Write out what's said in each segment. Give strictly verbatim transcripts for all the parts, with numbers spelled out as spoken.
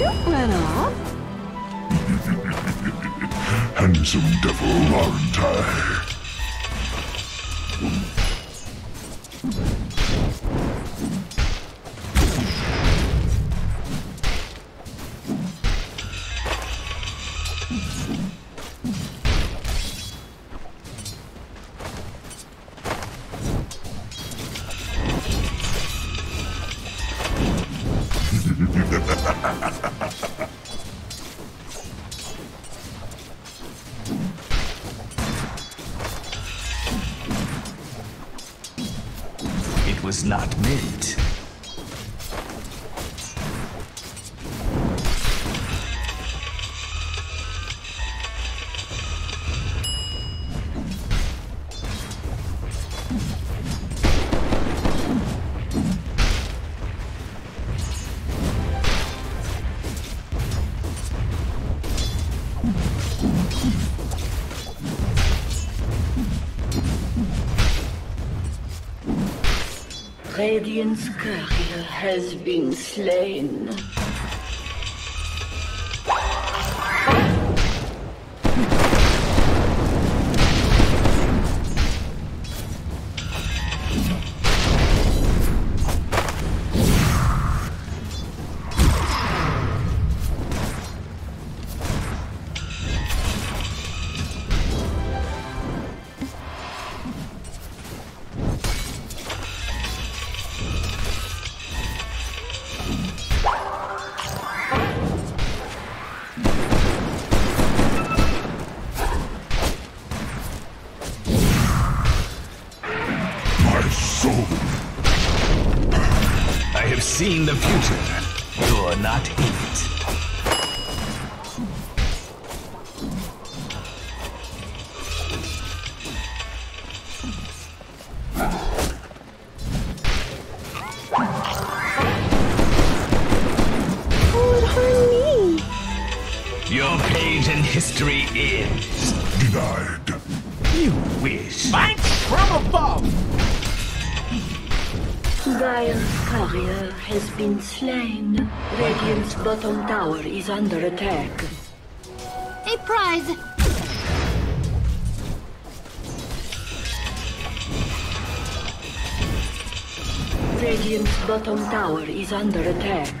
Don't run off. Handsome devil, aren't I? It was not meant. Radiant's courier has been slain. I have seen the future. You're not in it. Hold on me. Your page in history is denied. You wish. Fight from above. Dire's courier has been slain. Radiant's bottom tower is under attack. A prize! Radiant's bottom tower is under attack.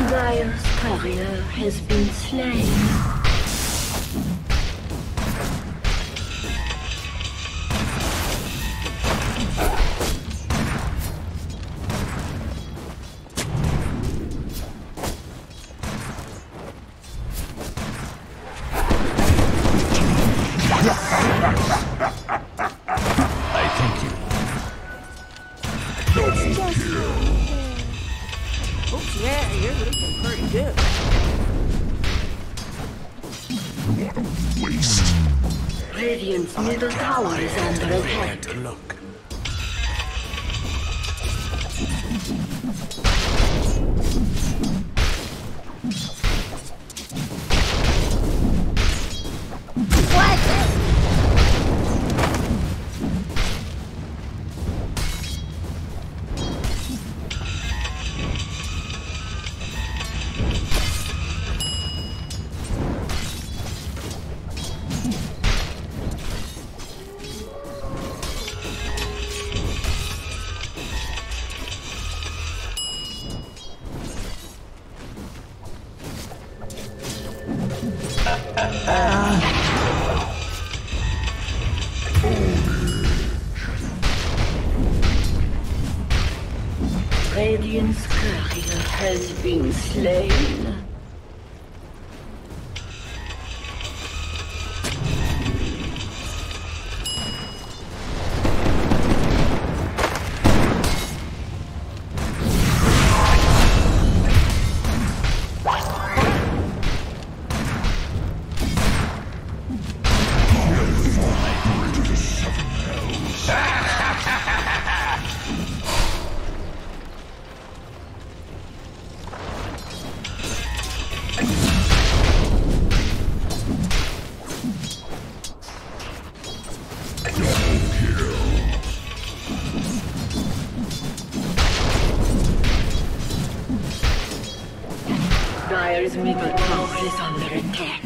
Dire's courier has been slain. Yeah, you're looking pretty good. What a waste. Radiant's middle tower is under attack. Look. Radiant's courier has been slain. Dyer's middle tower is under attack.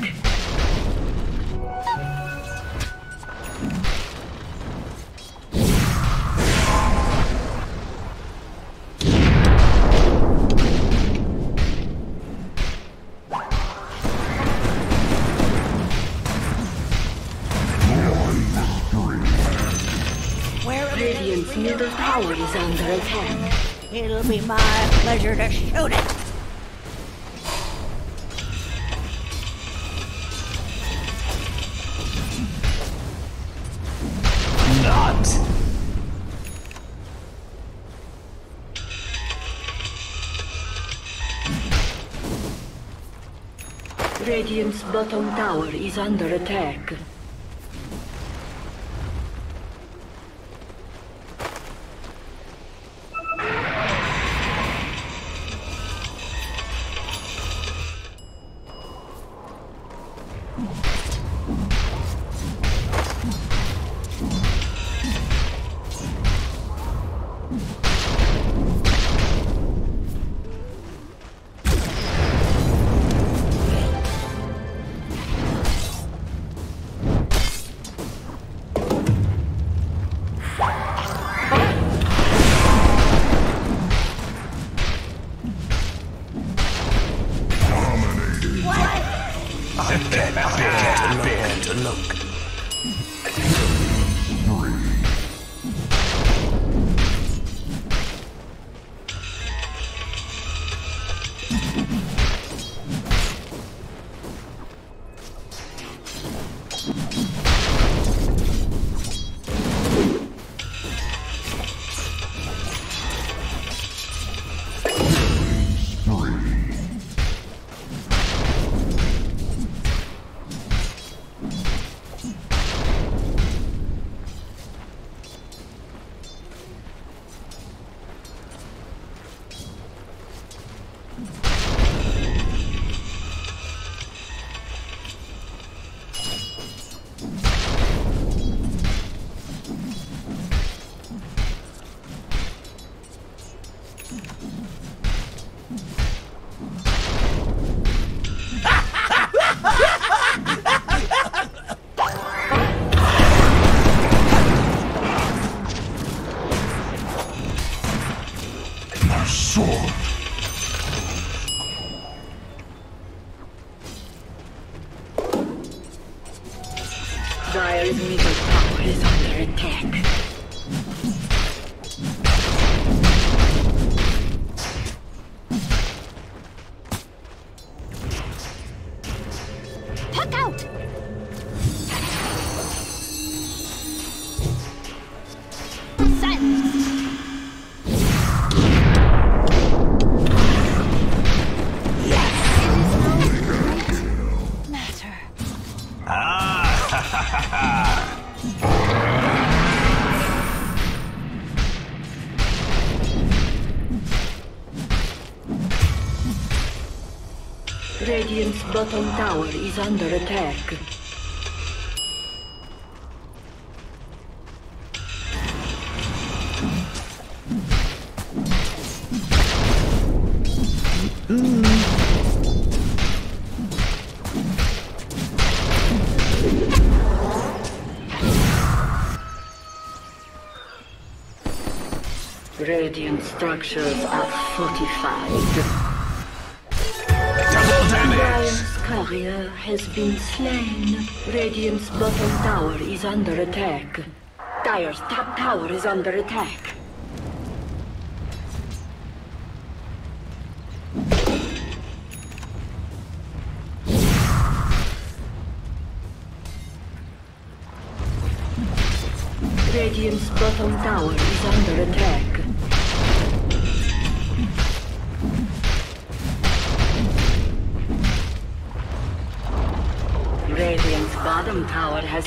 Radiant's middle tower is under attack. It'll be my pleasure to shoot it. Radiant's bottom tower is under attack. Dyer's middle tower is under attack. Puck out! Silence! Radiant's bottom tower is under attack. Radiant structures are fortified. Double damage! Warrior has been slain. Radiant's bottom tower is under attack. Dire's top tower is under attack. Radiant's bottom tower is under attack. Radiant's bottom tower has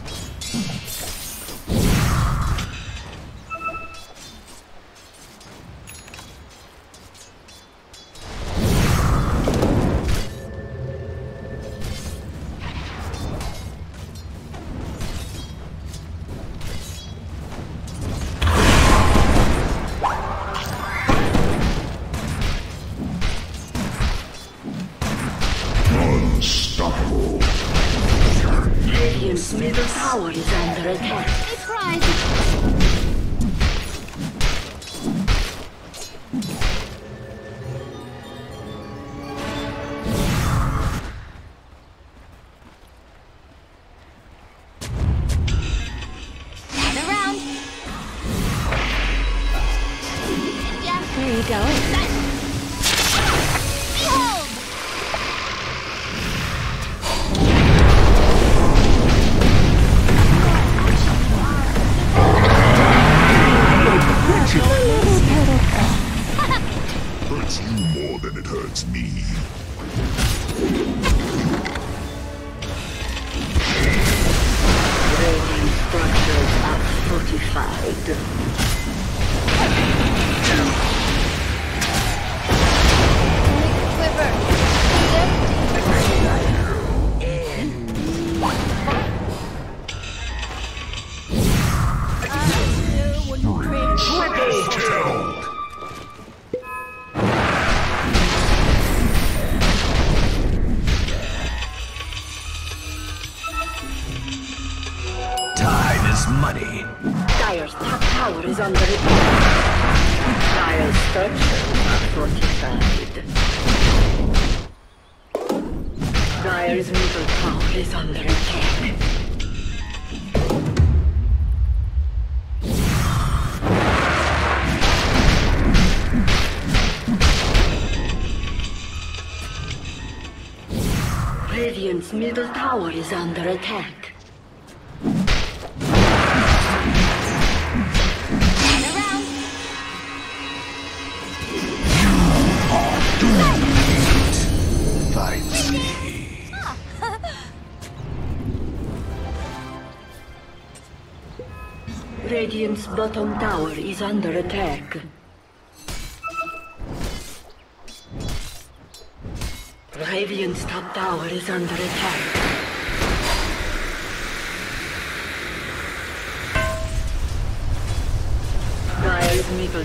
Radiant's middle tower is under attack. Turn around. You are doing it. Fight me. Radiant's bottom tower is under attack. Radiant's top tower is under attack. Dire's middle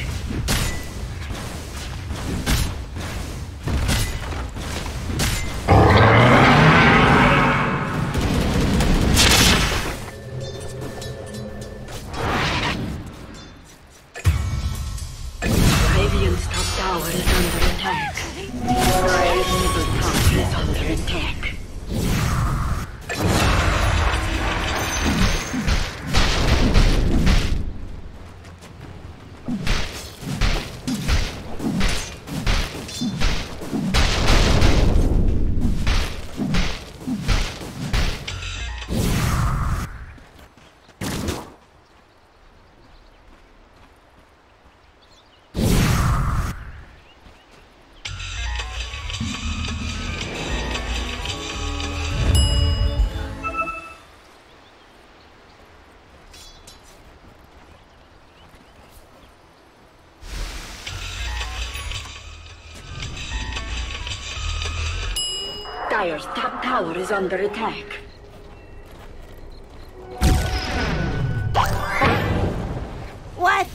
Dire's top tower is under attack. What?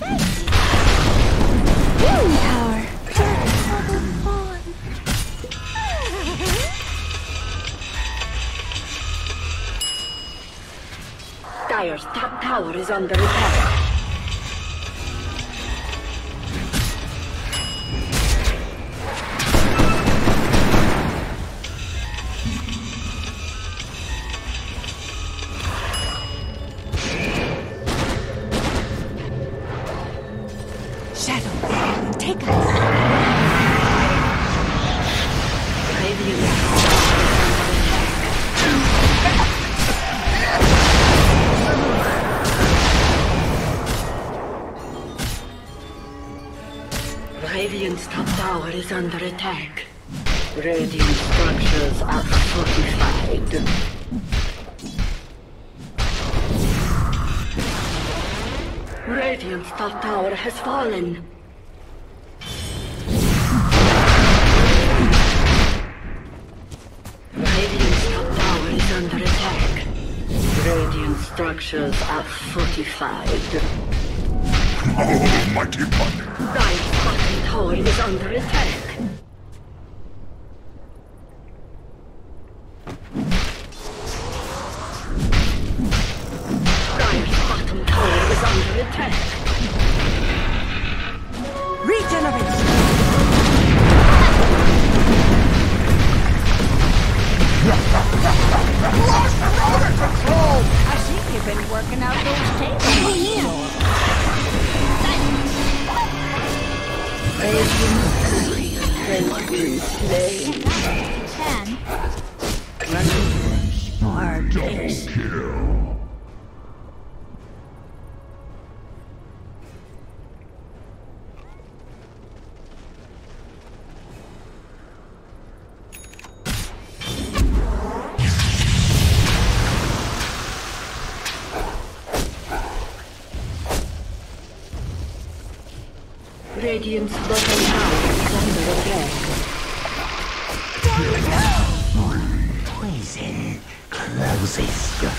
is under attack. Radiant's top tower is under attack. Radiant structures are fortified. Radiant's top tower has fallen. Radiant's top tower is under attack. Radiant structures are fortified. Oh, mighty one! Thy tower is under attack. Radiant's bottom tower is under attack. Don't go! Poison closes your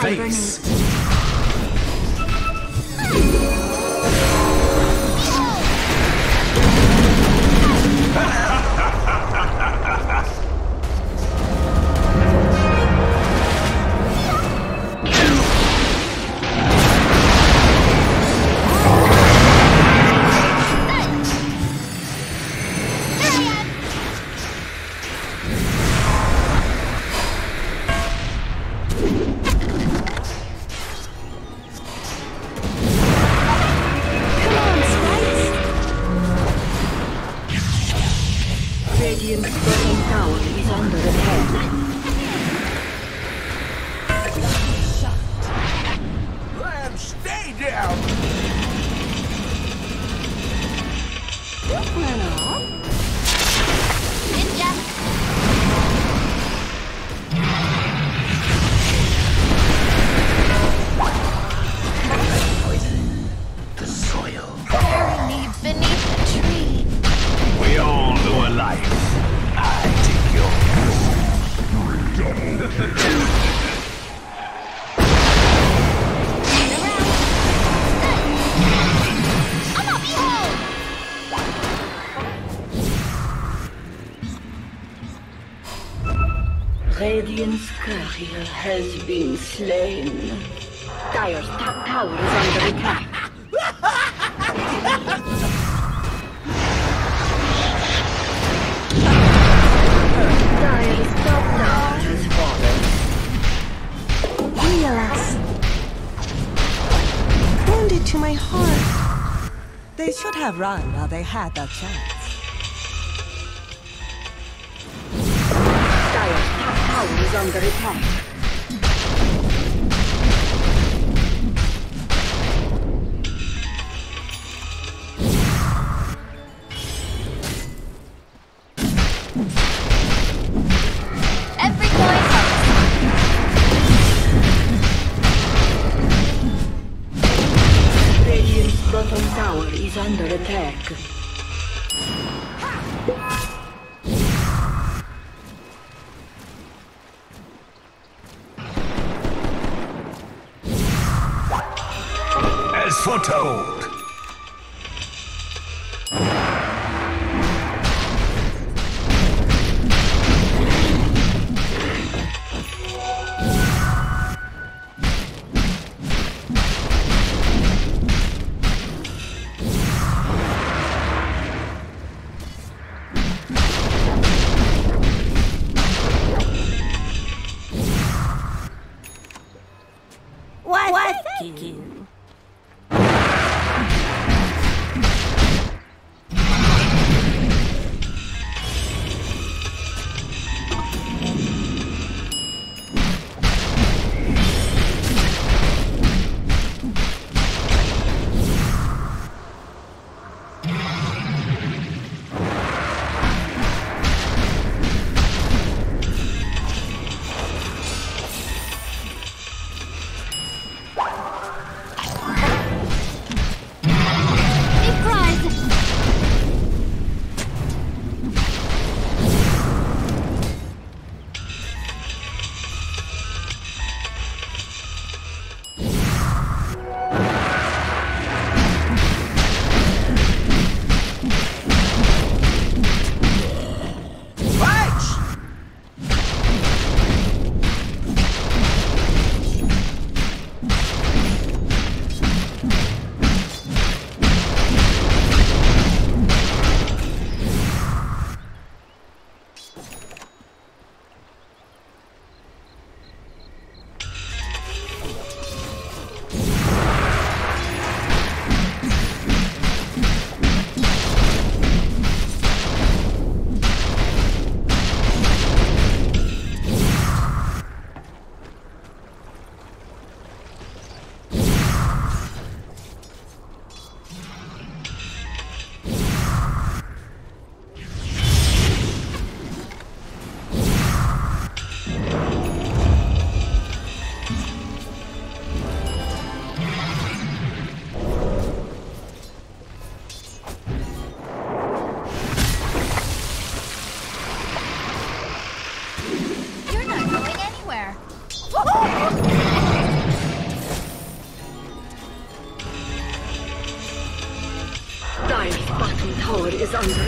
face. Radiant's courier has been slain. Dire's top tower is under attack. Dire's top tower has fallen. Relax. Wounded to my heart. They should have run while they had that chance. Is under attack. Every coin helps. Radiant's bottom tower is under attack. Foretold. What? What? Kiki.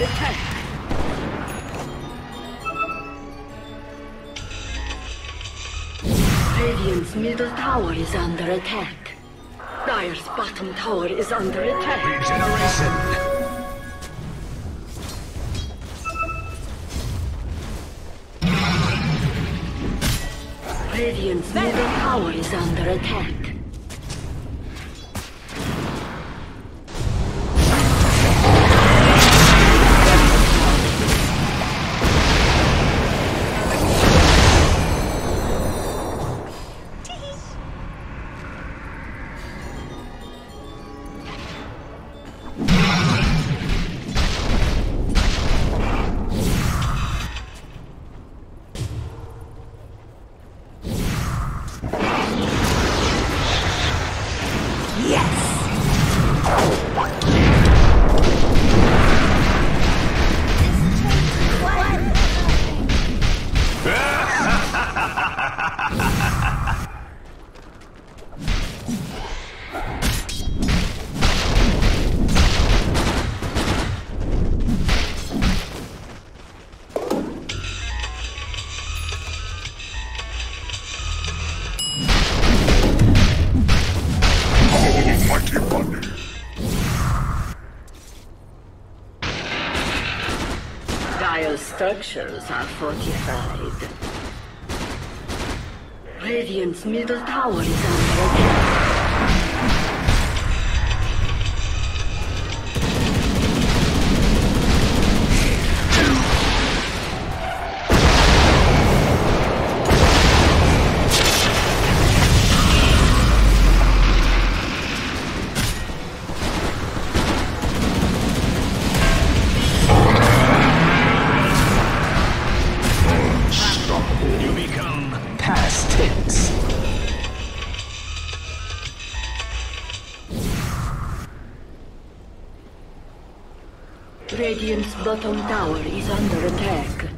attack. Radiant's middle tower is under attack. Dire's bottom tower is under attack. Regeneration. Radiant's middle tower is under attack. Structures are fortified. Radiant's middle tower is under Radiant's bottom tower is under attack.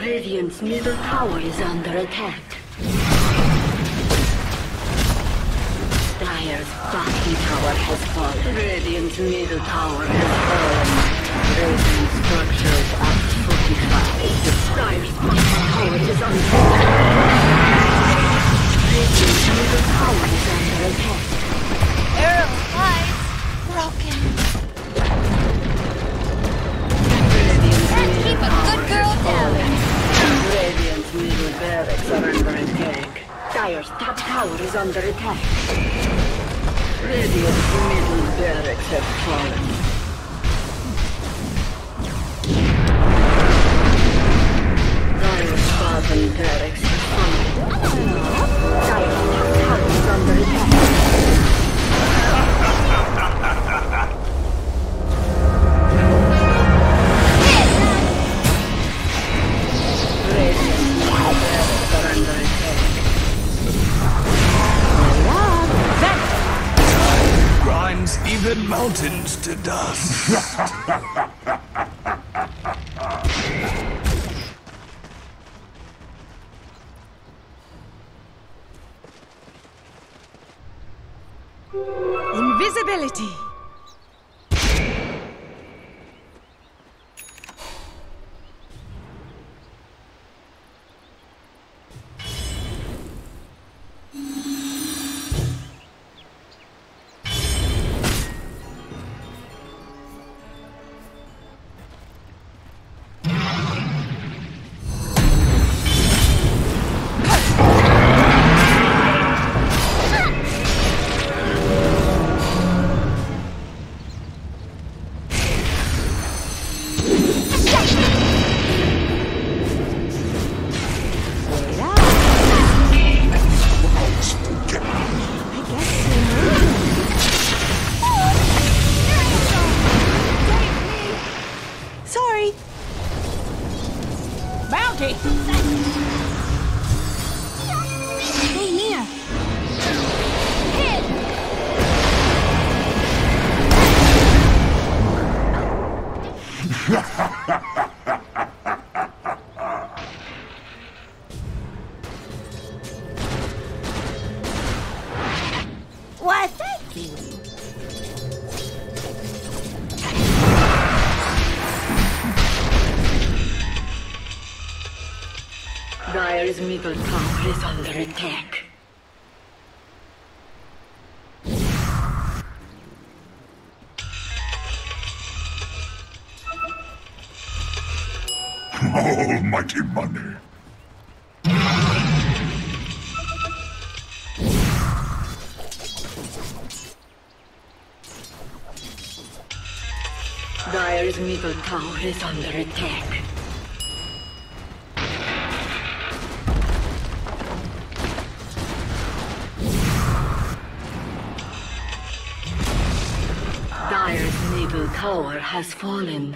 Radiant's middle tower is under attack. Dire Dyer's bottom tower has fallen. Radiant's middle tower has fallen. Radiant structures are fortified. Dyer's bottom tower is unfortified. Radiant's middle tower is under attack. Arrow eyes broken. Let's keep a good girl down. Radiant's middle barracks are under attack. Dyer's top tower is under attack. Radiant's middle barracks have fallen. Dyer's bottom barracks have fallen. Dyer's top tower is under attack. Radiant's middle barracks are under attack. Grinds even mountains to dust. Invisibility. Almighty money. Dyer's middle tower is under attack. Dyer's middle tower has fallen.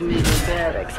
Middle barracks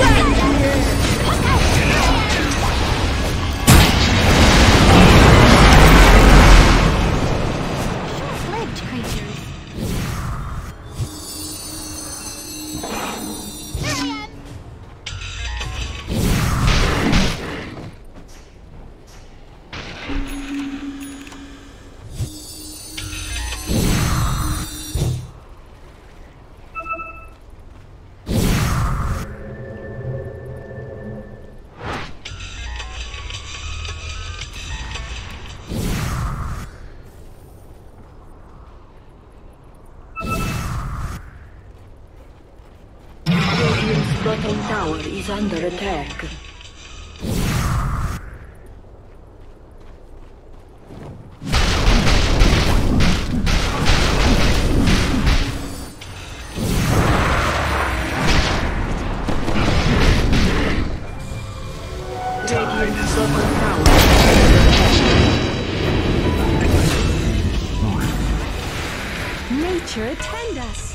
Short-lived creatures. is under attack. Attend us.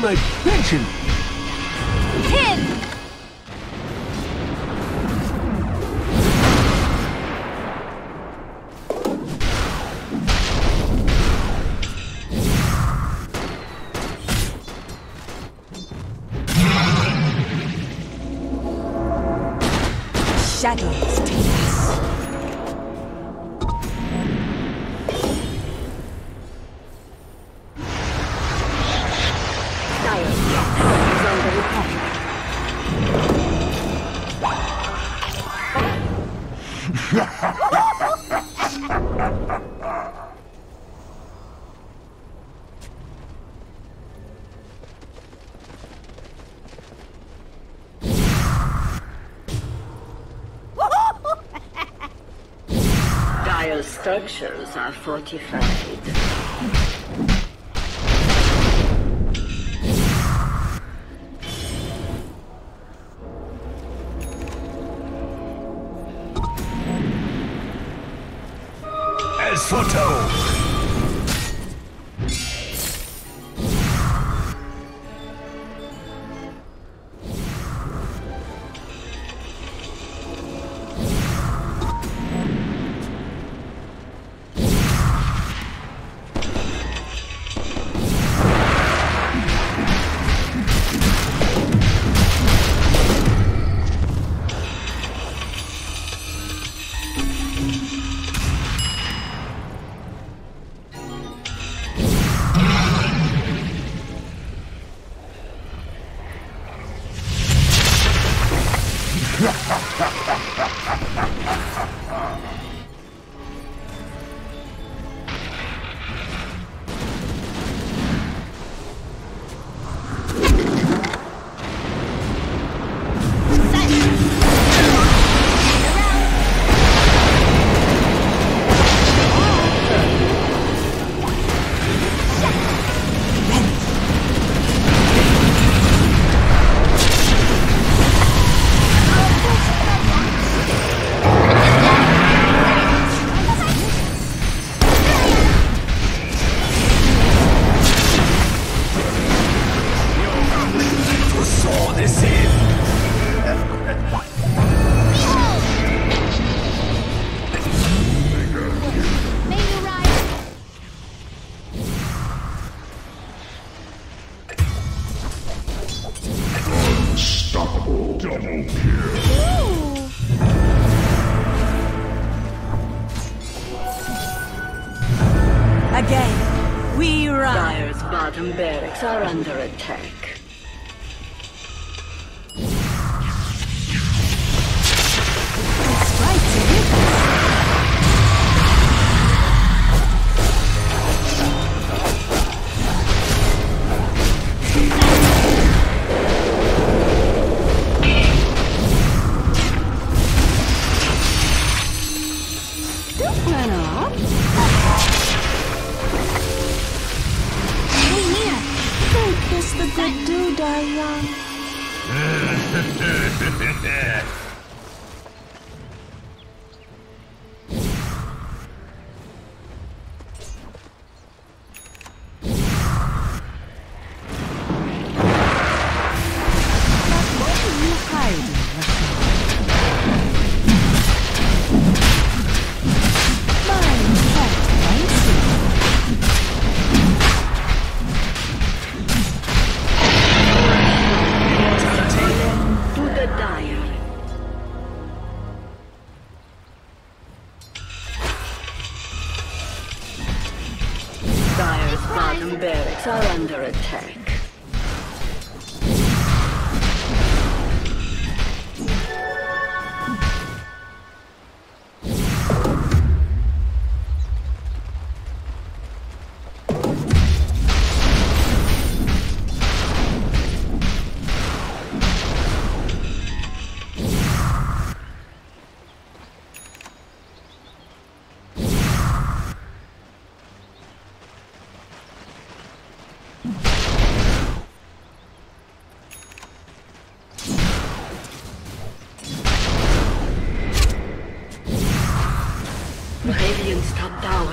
My pension. Him. Shadows take us. Dire's structures are fortified. Photo. Double kill. Again, we run. Dire's bottom barracks are under attack.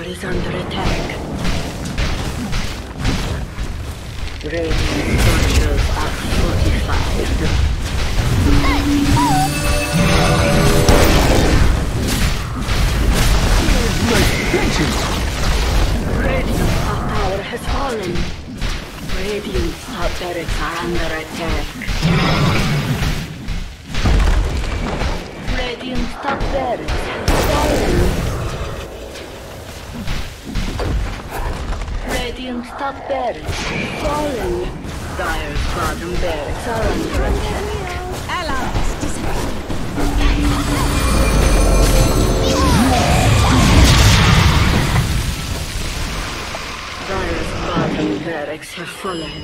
is under attack. Radiant structures are fortified. Radiant power has fallen. Radiant turrets are under attack. Radiant turrets have fallen. Radiant top barracks fallen. Dire's bottom barracks are under attack. Allies disappear. Dire's bottom barracks have fallen.